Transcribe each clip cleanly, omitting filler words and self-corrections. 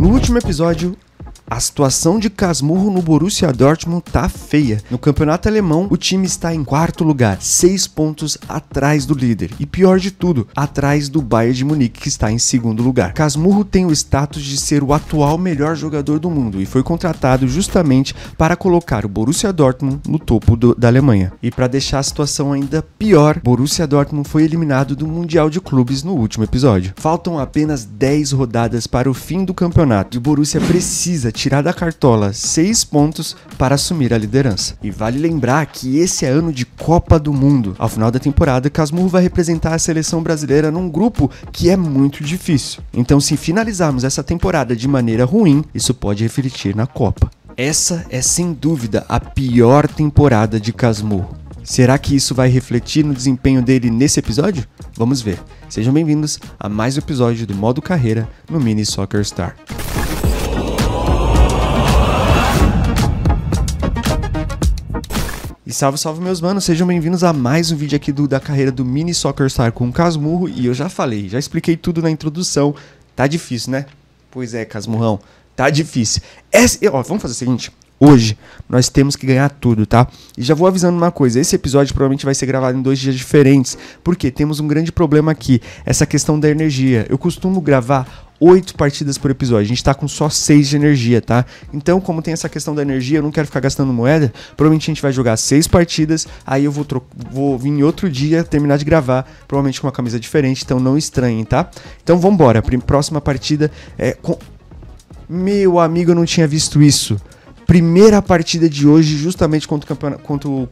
No último episódio, a situação de Casmurro no Borussia Dortmund tá feia. No campeonato alemão, o time está em quarto lugar, 6 pontos atrás do líder. E pior de tudo, atrás do Bayern de Munique, que está em segundo lugar. Casmurro tem o status de ser o atual melhor jogador do mundo e foi contratado justamente para colocar o Borussia Dortmund no topo da Alemanha. E para deixar a situação ainda pior, Borussia Dortmund foi eliminado do Mundial de Clubes no último episódio. Faltam apenas 10 rodadas para o fim do campeonato e o Borussia precisa tirar da cartola 6 pontos para assumir a liderança. E vale lembrar que esse é ano de Copa do Mundo. Ao final da temporada, Casmurro vai representar a seleção brasileira num grupo que é muito difícil. Então, se finalizarmos essa temporada de maneira ruim, isso pode refletir na Copa. Essa é, sem dúvida, a pior temporada de Casmurro. Será que isso vai refletir no desempenho dele nesse episódio? Vamos ver. Sejam bem-vindos a mais um episódio do Modo Carreira no Mini Soccer Star. E salve meus manos, sejam bem-vindos a mais um vídeo aqui da carreira do Mini Soccer Star com o Casmurro. E eu já expliquei tudo na introdução. Tá difícil, né? Pois é, Casmurrão, tá difícil. Ó, vamos fazer o seguinte, hoje nós temos que ganhar tudo, tá? E já vou avisando uma coisa, esse episódio provavelmente vai ser gravado em 2 dias diferentes, porque temos um grande problema aqui, essa questão da energia. Eu costumo gravar 8 partidas por episódio, a gente tá com só 6 de energia, tá? Então, como tem essa questão da energia, eu não quero ficar gastando moeda. Provavelmente a gente vai jogar 6 partidas, aí eu vou vir em outro dia terminar de gravar, provavelmente com uma camisa diferente, então não estranhem, tá? Então vambora, a próxima partida é com... Meu amigo, eu não tinha visto isso. Primeira partida de hoje, justamente contra o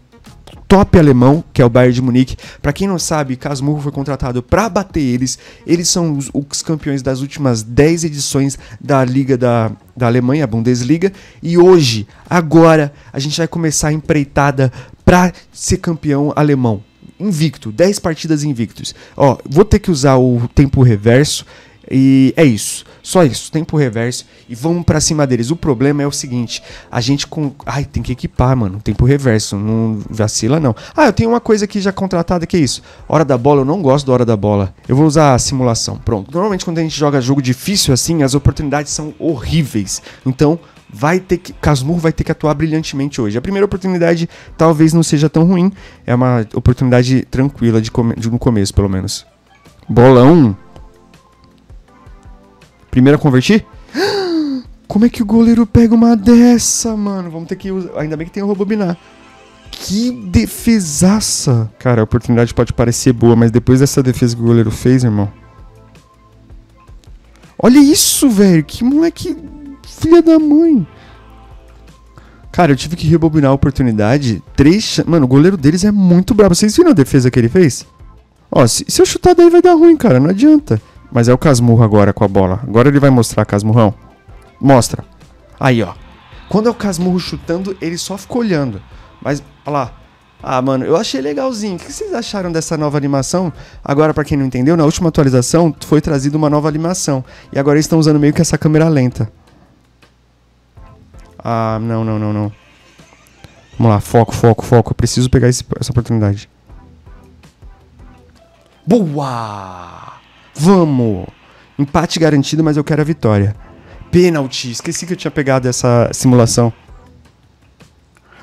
top alemão, que é o Bayern de Munique. Pra quem não sabe, Casmurro foi contratado pra bater eles. Eles são os campeões das últimas 10 edições da Liga da Alemanha, a Bundesliga. E hoje, agora, a gente vai começar a empreitada pra ser campeão alemão. Invicto, 10 partidas invictos. Ó, vou ter que usar o tempo reverso. E é isso, só isso, tempo reverso. E vamos pra cima deles. O problema é o seguinte, a gente com... Ai, tem que equipar, mano, tempo reverso. Não vacila não. Ah, eu tenho uma coisa aqui já contratada, que é isso. Hora da bola, eu não gosto da hora da bola. Eu vou usar a simulação, pronto. Normalmente quando a gente joga jogo difícil assim, as oportunidades são horríveis. Então, Casmurro vai ter que atuar brilhantemente hoje. A primeira oportunidade talvez não seja tão ruim. É uma oportunidade tranquila no começo, pelo menos. Bolão. Primeiro a convertir? Como é que o goleiro pega uma dessa, mano? Vamos ter que usar. Ainda bem que tem o rebobinar. Que defesaça. Cara, a oportunidade pode parecer boa, mas depois dessa defesa que o goleiro fez, irmão. Olha isso, velho. Que moleque filha da mãe. Cara, eu tive que rebobinar a oportunidade. Mano, o goleiro deles é muito brabo. Vocês viram a defesa que ele fez? Ó, se eu chutar daí vai dar ruim, cara. Não adianta. Mas é o Casmurro agora com a bola. Agora ele vai mostrar, Casmurrão. Mostra. Aí, ó. Quando é o Casmurro chutando, ele só fica olhando. Mas, olha lá. Ah, mano, eu achei legalzinho. O que vocês acharam dessa nova animação? Agora, pra quem não entendeu, na última atualização foi trazida uma nova animação. E agora eles estão usando meio que essa câmera lenta. Ah, não. Vamos lá, foco. Eu preciso pegar essa oportunidade. Boa! Vamos! Empate garantido, mas eu quero a vitória. Pênalti! Esqueci que eu tinha pegado essa simulação.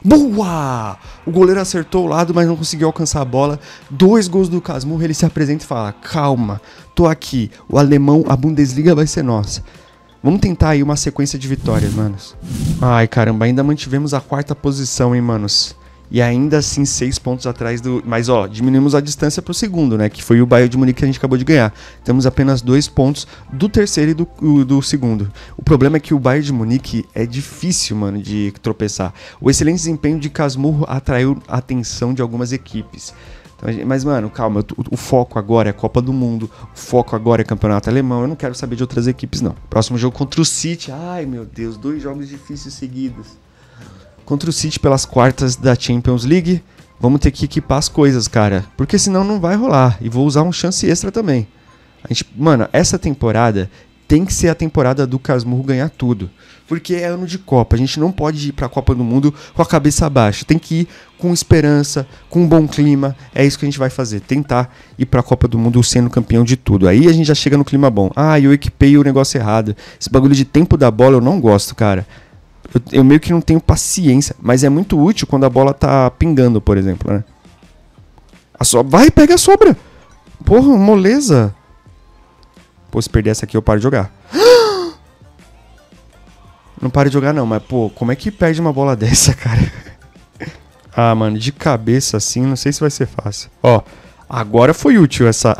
Boa! O goleiro acertou o lado, mas não conseguiu alcançar a bola. 2 gols do Casmurro, ele se apresenta e fala: calma, tô aqui. O alemão, a Bundesliga vai ser nossa. Vamos tentar aí uma sequência de vitórias, manos. Ai, caramba, ainda mantivemos a 4ª posição, hein, manos. E ainda assim, 6 pontos atrás do... Mas, ó, diminuímos a distância pro segundo, né? Que foi o Bayern de Munique que a gente acabou de ganhar. Temos apenas 2 pontos do terceiro e do segundo. O problema é que o Bayern de Munique é difícil, mano, de tropeçar. O excelente desempenho de Casmurro atraiu a atenção de algumas equipes. Mas, mano, calma, o foco agora é Copa do Mundo, o foco agora é Campeonato Alemão, eu não quero saber de outras equipes, não. Próximo jogo contra o City. Ai, meu Deus, 2 jogos difíceis seguidos. Contra o City pelas quartas da Champions League. Vamos ter que equipar as coisas, cara. Porque senão não vai rolar. E vou usar um chance extra também. A gente, mano, essa temporada tem que ser a temporada do Casmurro ganhar tudo. Porque é ano de Copa, a gente não pode ir para a Copa do Mundo com a cabeça baixa. Tem que ir com esperança, com um bom clima. É isso que a gente vai fazer, tentar ir para a Copa do Mundo sendo campeão de tudo. Aí a gente já chega no clima bom. Ah, eu equipei o negócio errado. Esse bagulho de tempo da bola eu não gosto, cara. Eu meio que não tenho paciência, mas é muito útil quando a bola tá pingando, por exemplo, né? Vai e pega a sobra. Porra, moleza. Pô, se perder essa aqui eu paro de jogar. Não paro de jogar não, mas pô, como é que perde uma bola dessa, cara? Ah, mano, de cabeça assim, não sei se vai ser fácil. Ó, agora foi útil essa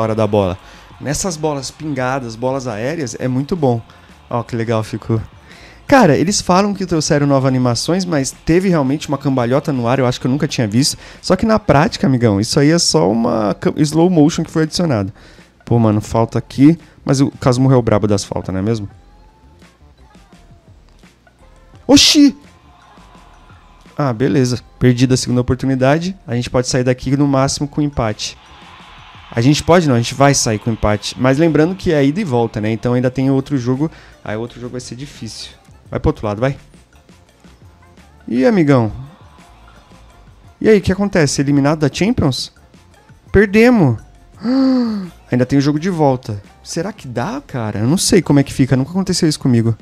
hora da bola. Nessas bolas pingadas, bolas aéreas, é muito bom. Ó, que legal ficou. Cara, eles falam que trouxeram novas animações, mas teve realmente uma cambalhota no ar, eu acho que eu nunca tinha visto. Só que na prática, amigão, isso aí é só uma slow motion que foi adicionada. Pô, mano, falta aqui, mas o Casmurro é o brabo das faltas, não é mesmo? Oxi! Ah, beleza. Perdida a segunda oportunidade, a gente pode sair daqui no máximo com empate. A gente pode não, a gente vai sair com empate. Mas lembrando que é ida e volta, né? Então ainda tem outro jogo. Aí o outro jogo vai ser difícil. Vai pro outro lado, vai. Ih, amigão. E aí, o que acontece? Eliminado da Champions? Perdemos. Ainda tem o jogo de volta. Será que dá, cara? Eu não sei como é que fica. Nunca aconteceu isso comigo.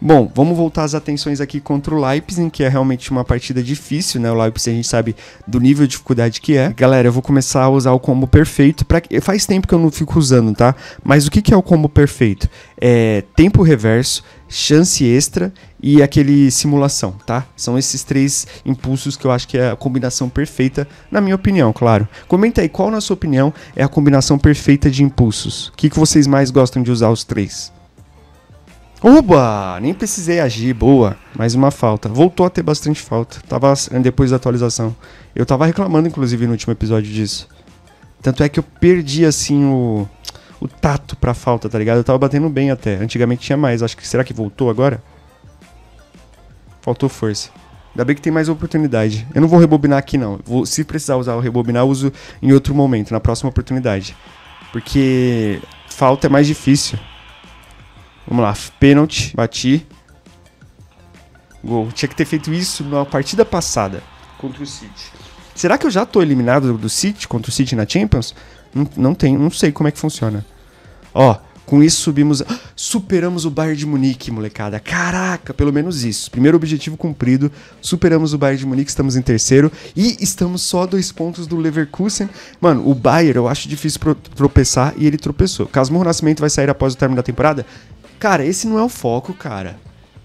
Bom, vamos voltar às atenções aqui contra o Leipzig, que é realmente uma partida difícil, né? O Leipzig a gente sabe do nível de dificuldade que é. Galera, eu vou começar a usar o combo perfeito. Faz tempo que eu não fico usando, tá? Mas o que é o combo perfeito? É tempo reverso, chance extra e aquele simulação, tá? São esses três impulsos que eu acho que é a combinação perfeita, na minha opinião, claro. Comenta aí qual, na sua opinião, é a combinação perfeita de impulsos. O que vocês mais gostam de usar os três? Oba! Nem precisei agir, boa. Mais uma falta. Voltou a ter bastante falta. Tava depois da atualização. Eu tava reclamando, inclusive, no último episódio disso. Tanto é que eu perdi, assim, o tato pra falta, tá ligado? Eu tava batendo bem até. Antigamente tinha mais. Acho que... Será que voltou agora? Faltou força. Ainda bem que tem mais oportunidade. Eu não vou rebobinar aqui, não. Se precisar usar o rebobinar, eu uso em outro momento, na próxima oportunidade. Porque falta é mais difícil. Vamos lá, pênalti, bati. Gol, tinha que ter feito isso na partida passada contra o City. Será que eu já tô eliminado do City, contra o City na Champions? Não sei como é que funciona. Ó, com isso subimos, superamos o Bayern de Munique, molecada. Caraca, pelo menos isso. Primeiro objetivo cumprido, superamos o Bayern de Munique, estamos em terceiro. E estamos só a 2 pontos do Leverkusen. Mano, o Bayern eu acho difícil tropeçar e ele tropeçou. Casmurro Nascimento vai sair após o término da temporada? Cara, esse não é o foco, cara.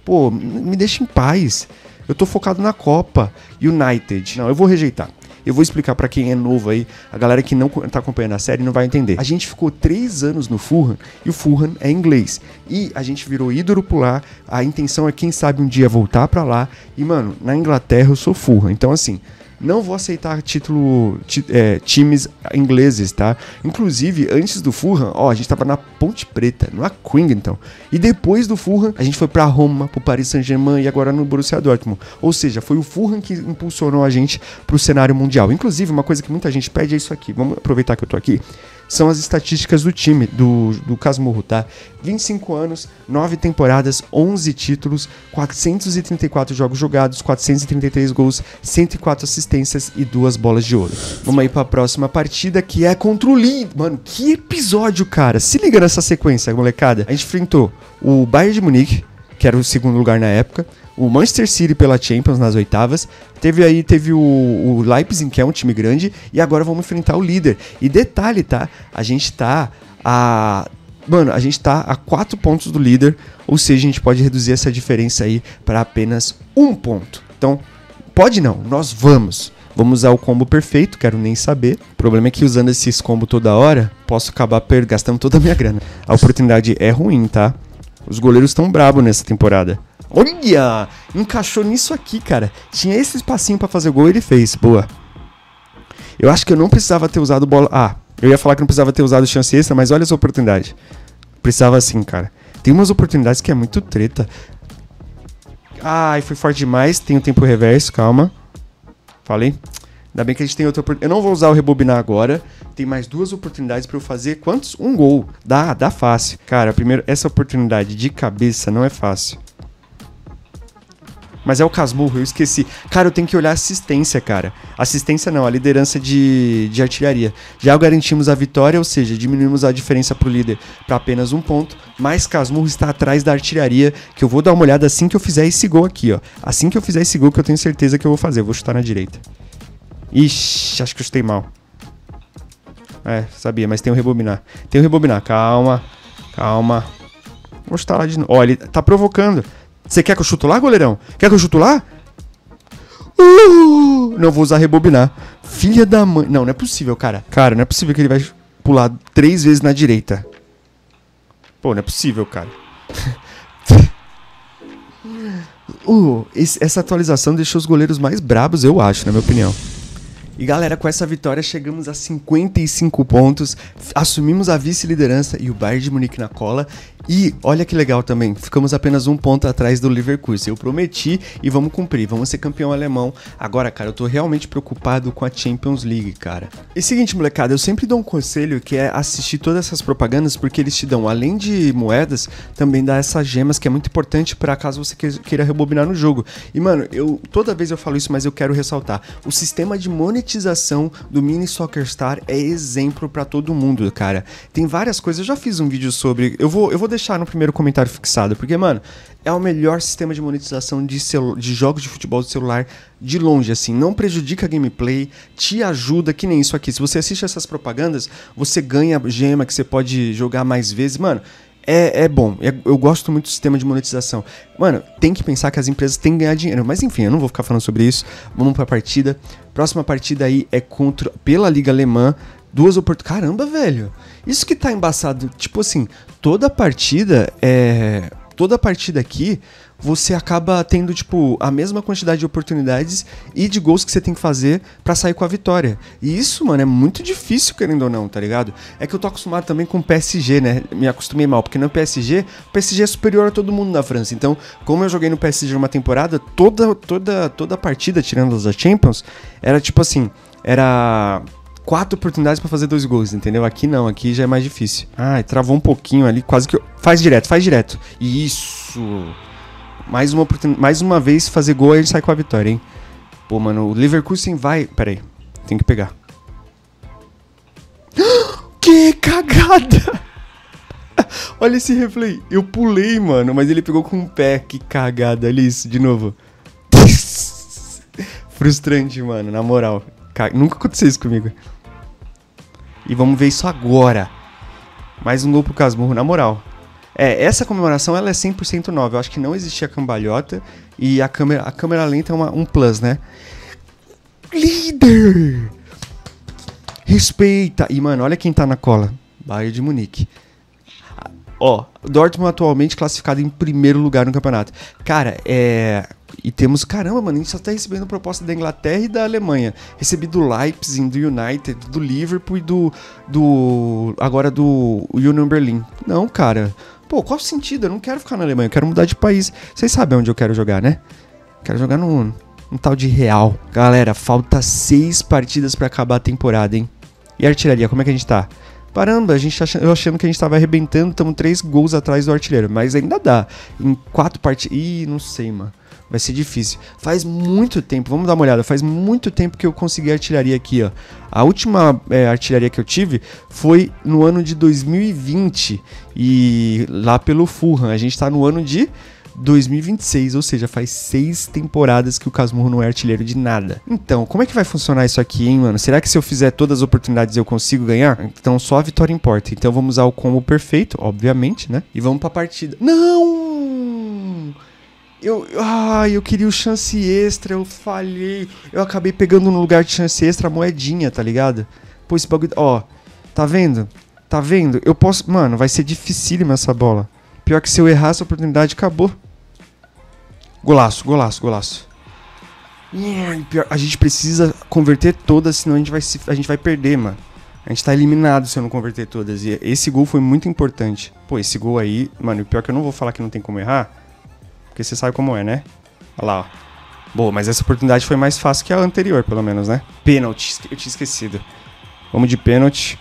Pô, me deixa em paz. Eu tô focado na Copa United. Não, eu vou rejeitar. Eu vou explicar pra quem é novo aí. A galera que não tá acompanhando a série não vai entender. A gente ficou 3 anos no Fulham e o Fulham é inglês. E a gente virou ídolo por lá. A intenção é, quem sabe, um dia voltar pra lá. E, mano, na Inglaterra eu sou Fulham. Então, assim... Não vou aceitar times ingleses, tá? Inclusive, antes do Fulham, ó, a gente tava na Ponte Preta, no Queen, então. E depois do Fulham, a gente foi pra Roma, pro Paris Saint-Germain e agora no Borussia Dortmund. Ou seja, foi o Fulham que impulsionou a gente pro cenário mundial. Inclusive, uma coisa que muita gente pede é isso aqui. Vamos aproveitar que eu tô aqui. São as estatísticas do time, do Casmurro, tá? 25 anos, 9 temporadas, 11 títulos, 434 jogos jogados, 433 gols, 104 assistências e 2 bolas de ouro. Vamos aí pra próxima partida, que é contra o Leeds. Mano, que episódio, cara! Se liga nessa sequência, molecada. A gente enfrentou o Bayern de Munique, que era o segundo lugar na época, o Manchester City pela Champions nas oitavas, teve o Leipzig, que é um time grande, e agora vamos enfrentar o líder. E detalhe, tá? A gente tá a 4 pontos do líder, ou seja, a gente pode reduzir essa diferença aí para apenas 1 ponto. Então, pode não, nós vamos. Vamos usar o combo perfeito, quero nem saber. O problema é que usando esses combos toda hora, posso acabar gastando toda a minha grana. A oportunidade é ruim, tá? Os goleiros estão bravos nessa temporada. Olha! Encaixou nisso aqui, cara. Tinha esse espacinho pra fazer o gol e ele fez. Boa. Eu acho que eu não precisava ter usado bola... Ah, eu ia falar que não precisava ter usado chance extra, mas olha essa oportunidade. Precisava sim, cara. Tem umas oportunidades que é muito treta. Ai, foi forte demais. Tem o tempo reverso, calma. Falei. Ainda bem que a gente tem outra oportunidade. Eu não vou usar o rebobinar agora. Tem mais duas oportunidades pra eu fazer quantos? Um gol. Dá fácil. Cara, primeiro, essa oportunidade de cabeça não é fácil. Mas é o Casmurro, eu esqueci. Cara, eu tenho que olhar a assistência, cara. Assistência não, a liderança de artilharia. Já garantimos a vitória, ou seja, diminuímos a diferença pro líder para apenas 1 ponto. Mas Casmurro está atrás da artilharia, que eu vou dar uma olhada assim que eu fizer esse gol aqui, ó. Assim que eu fizer esse gol que eu tenho certeza que eu vou fazer. Eu vou chutar na direita. Ixi, acho que eu chutei mal. É, sabia, mas tem o rebobinar. Tem o rebobinar, calma. Calma. Vou chutar lá de novo. Ó, ele tá provocando. Você quer que eu chuto lá, goleirão? Quer que eu chuto lá? Não vou usar rebobinar. Filha da mãe. Não, não é possível, cara. Cara, não é possível que ele vai pular 3 vezes na direita. Pô, não é possível, cara. Essa atualização deixou os goleiros mais brabos, eu acho, na minha opinião. E galera, com essa vitória chegamos a 55 pontos, assumimos a vice-liderança e o Bayern de Munique na cola. E olha que legal também, ficamos apenas 1 ponto atrás do Leverkusen. Eu prometi e vamos cumprir, vamos ser campeão alemão. Agora, cara, eu tô realmente preocupado com a Champions League, cara. E seguinte, molecada, eu sempre dou um conselho que é assistir todas essas propagandas, porque eles te dão, além de moedas, também dá essas gemas que é muito importante pra caso você queira rebobinar no jogo. E mano, eu toda vez eu falo isso, mas eu quero ressaltar, o sistema de monetização do Mini Soccer Star é exemplo pra todo mundo, cara. Tem várias coisas, eu já fiz um vídeo sobre, eu vou deixar no primeiro comentário fixado, porque, mano, é o melhor sistema de monetização de jogos de futebol de celular de longe, assim, não prejudica a gameplay, te ajuda, que nem isso aqui, se você assiste essas propagandas, você ganha gema que você pode jogar mais vezes, mano, é bom, eu gosto muito do sistema de monetização. Mano, tem que pensar que as empresas têm que ganhar dinheiro, mas enfim, eu não vou ficar falando sobre isso, vamos pra partida, próxima partida aí é pela Liga Alemã, 2 oportunidades, caramba, velho, isso que tá embaçado, tipo assim, toda partida aqui, você acaba tendo, tipo, a mesma quantidade de oportunidades e de gols que você tem que fazer pra sair com a vitória. E isso, mano, é muito difícil, querendo ou não, tá ligado? É que eu tô acostumado também com o PSG, né? Me acostumei mal, porque no PSG, o PSG é superior a todo mundo na França. Então, como eu joguei no PSG numa temporada, toda partida, tirando as da Champions, era tipo assim, era 4 oportunidades pra fazer 2 gols, entendeu? Aqui não, aqui já é mais difícil. Ai, travou um pouquinho ali, quase que eu... Faz direto, faz direto. Isso! Mais uma vez fazer gol, aí ele sai com a vitória, hein? Pô, mano, o Leverkusen vai... Pera aí, tem que pegar. Que cagada! Olha esse replay. Eu pulei, mano, mas ele pegou com o pé. Que cagada, olha isso, de novo. Frustrante, mano, na moral. Nunca aconteceu isso comigo. E vamos ver isso agora. Mais um gol pro Casmurro, na moral. É, essa comemoração ela é 100% nova. Eu acho que não existia cambalhota. E a câmera lenta é um plus, né? Líder! Respeita! E, mano, olha quem tá na cola. Bayern de Munique. Ó, Dortmund atualmente classificado em 1º lugar no campeonato. Cara, e temos... Caramba, mano, a gente só tá recebendo proposta da Inglaterra e da Alemanha. Recebi do Leipzig, do United, do Liverpool e agora do Union Berlin. Não, cara. Pô, qual o sentido? Eu não quero ficar na Alemanha, eu quero mudar de país. Vocês sabem onde eu quero jogar, né? Quero jogar num tal de Real. Galera, falta 6 partidas pra acabar a temporada, hein? E a artilharia, como é que a gente tá? Parando, eu achando que a gente tava arrebentando, estamos 3 gols atrás do artilheiro, mas ainda dá. Em 4 partidas... Ih, não sei, mano. Vai ser difícil. Faz muito tempo, vamos dar uma olhada, faz muito tempo que eu consegui artilharia aqui, ó. A última artilharia que eu tive foi no ano de 2020, e lá pelo Fulham. A gente tá no ano de 2026, ou seja, faz 6 temporadas que o Casmurro não é artilheiro de nada. Então, como é que vai funcionar isso aqui, hein, mano? Será que se eu fizer todas as oportunidades eu consigo ganhar? Então só a vitória importa. Então vamos usar o combo perfeito, obviamente, né? E vamos pra partida. Não! Eu queria o chance extra, eu falhei. Eu acabei pegando no lugar de chance extra a moedinha, tá ligado? Pô, esse bagulho... Ó, tá vendo? Tá vendo? Eu posso... Mano, vai ser dificílimo essa bola. Pior que se eu errar essa oportunidade, acabou. Golaço, golaço, golaço. Pior... A gente precisa converter todas, senão a gente vai perder, mano. A gente tá eliminado se eu não converter todas. E esse gol foi muito importante. Pô, esse gol aí... Mano, o pior que eu não vou falar que não tem como errar... Porque você sabe como é, né? Olha lá, ó. Boa, mas essa oportunidade foi mais fácil que a anterior, pelo menos, né? Pênalti, eu tinha esquecido. Vamos de pênalti.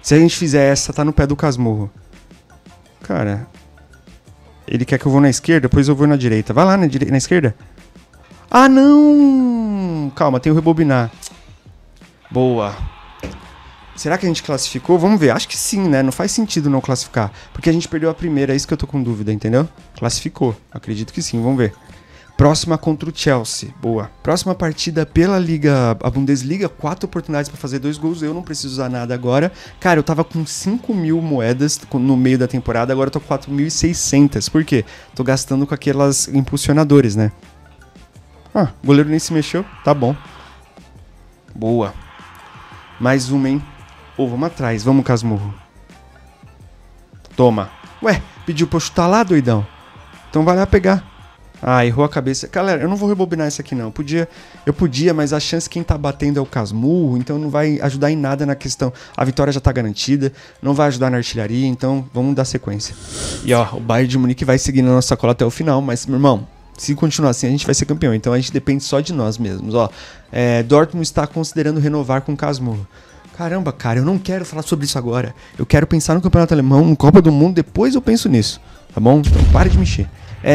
Se a gente fizer essa, tá no pé do Casmurro. Cara, ele quer que eu vou na esquerda, depois eu vou na direita. Vai lá na esquerda. Ah, não! Calma, tem o rebobinar. Boa. Será que a gente classificou? Vamos ver. Acho que sim, né? Não faz sentido não classificar. Porque a gente perdeu a primeira, é isso que eu tô com dúvida, entendeu? Classificou. Acredito que sim, vamos ver. Próxima contra o Chelsea. Boa. Próxima partida pela Liga, a Bundesliga. 4 oportunidades para fazer 2 gols. Eu não preciso usar nada agora. Cara, eu tava com 5.000 moedas no meio da temporada. Agora eu tô com 4.600. Por quê? Tô gastando com aquelas impulsionadores, né? Ah, o goleiro nem se mexeu. Tá bom. Boa. Mais uma, hein? Ô, vamos atrás. Vamos, Casmurro. Toma. Ué, pediu pra eu chutar lá, doidão? Então vai lá pegar. Ah, errou a cabeça. Galera, eu não vou rebobinar isso aqui não. Eu podia, mas a chance que quem tá batendo é o Casmurro, então não vai ajudar em nada na questão. A vitória já tá garantida, não vai ajudar na artilharia, então vamos dar sequência. E ó, o Bayern de Munique vai seguir na nossa sacola até o final, mas, meu irmão, se continuar assim a gente vai ser campeão, então a gente depende só de nós mesmos, ó. Dortmund está considerando renovar com o Casmurro. Caramba, cara, eu não quero falar sobre isso agora. Eu quero pensar no campeonato alemão, no Copa do Mundo, depois eu penso nisso, tá bom? Então para de mexer.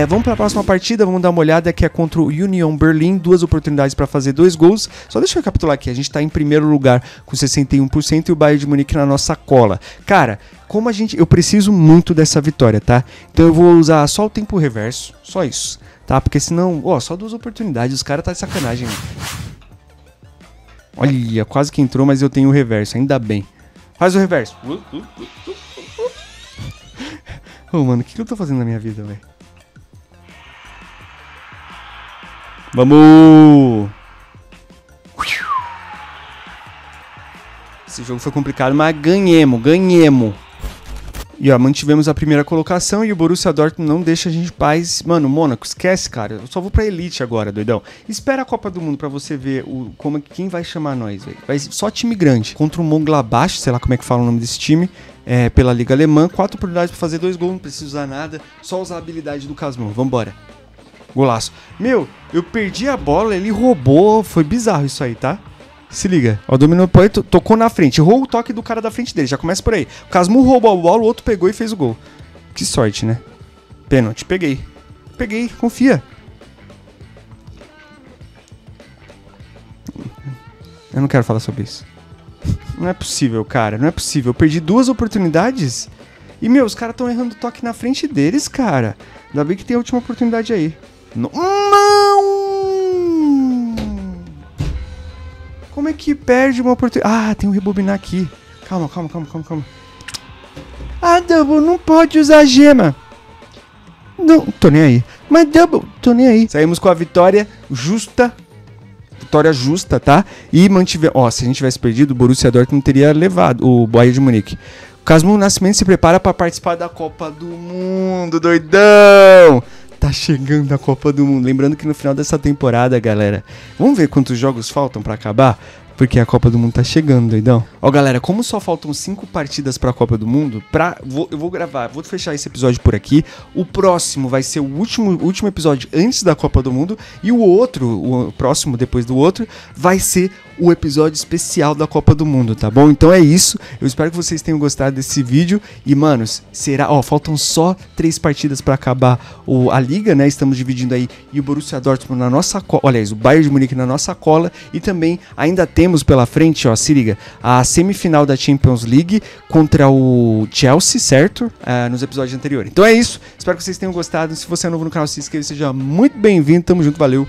Vamos para a próxima partida, vamos dar uma olhada, que é contra o Union Berlin, 2 oportunidades para fazer 2 gols. Só deixa eu recapitular aqui, a gente está em primeiro lugar com 61% e o Bayern de Munique na nossa cola. Cara, como eu preciso muito dessa vitória, tá? Então eu vou usar só o tempo reverso, só isso, tá? Porque senão, ó, só 2 oportunidades, os caras tá de sacanagem. Olha, quase que entrou, mas eu tenho o reverso, ainda bem. Faz o reverso. Ô, mano, o que eu tô fazendo na minha vida, velho? Vamos! Esse jogo foi complicado, mas ganhemos. E ó, mantivemos a primeira colocação e o Borussia Dortmund não deixa a gente em paz. Mano, Mônaco, esquece, cara. Eu só vou pra Elite agora, doidão. Espera a Copa do Mundo pra você ver quem vai chamar nós, velho. Vai só time grande. Contra o Mönchengladbach, sei lá como é que fala o nome desse time. Pela Liga Alemã. 4 oportunidades pra fazer 2 gols, não precisa usar nada. Só usar a habilidade do Casmurro. Vambora. Golaço. Meu, eu perdi a bola, ele roubou. Foi bizarro isso aí, tá? Se liga. Ó, dominou o pé, tocou na frente. Errou o toque do cara da frente dele. Já começa por aí. O Casmurro roubou a bola, o outro pegou e fez o gol. Que sorte, né? Pênalti. Peguei. Peguei. Confia. Eu não quero falar sobre isso. Não é possível, cara. Não é possível. Eu perdi 2 oportunidades. E, meu, os caras estão errando o toque na frente deles, cara. Ainda bem que tem a última oportunidade aí. Não! Como é que perde uma oportunidade? Ah, tem um rebobinar aqui. Calma. Ah, Double, não pode usar a gema. Não, tô nem aí. Mas Double, tô nem aí. Saímos com a vitória justa. Vitória justa, tá? E mantivemos... Ó, se a gente tivesse perdido, o Borussia Dortmund teria levado o Bayern de Munique. O Casmurro Nascimento se prepara pra participar da Copa do Mundo, doidão! Tá chegando a Copa do Mundo. Lembrando que no final dessa temporada, galera, vamos ver quantos jogos faltam pra acabar? Porque a Copa do Mundo tá chegando, doidão. Ó, galera, como só faltam 5 partidas pra Copa do Mundo, eu vou gravar, vou fechar esse episódio por aqui. O próximo vai ser o último episódio antes da Copa do Mundo. E o outro, o próximo depois do outro, vai ser o episódio especial da Copa do Mundo, tá bom? Então é isso. Eu espero que vocês tenham gostado desse vídeo. E, manos, será... Ó, faltam só 3 partidas pra acabar a Liga, né? Estamos dividindo aí. E o Borussia Dortmund na nossa cola. Olha isso, o Bayern de Munique na nossa cola. E também ainda tem... Temos pela frente, ó, se liga, a semifinal da Champions League contra o Chelsea, certo? Nos episódios anteriores. Então é isso, espero que vocês tenham gostado. Se você é novo no canal, se inscreva, seja muito bem-vindo. Tamo junto, valeu!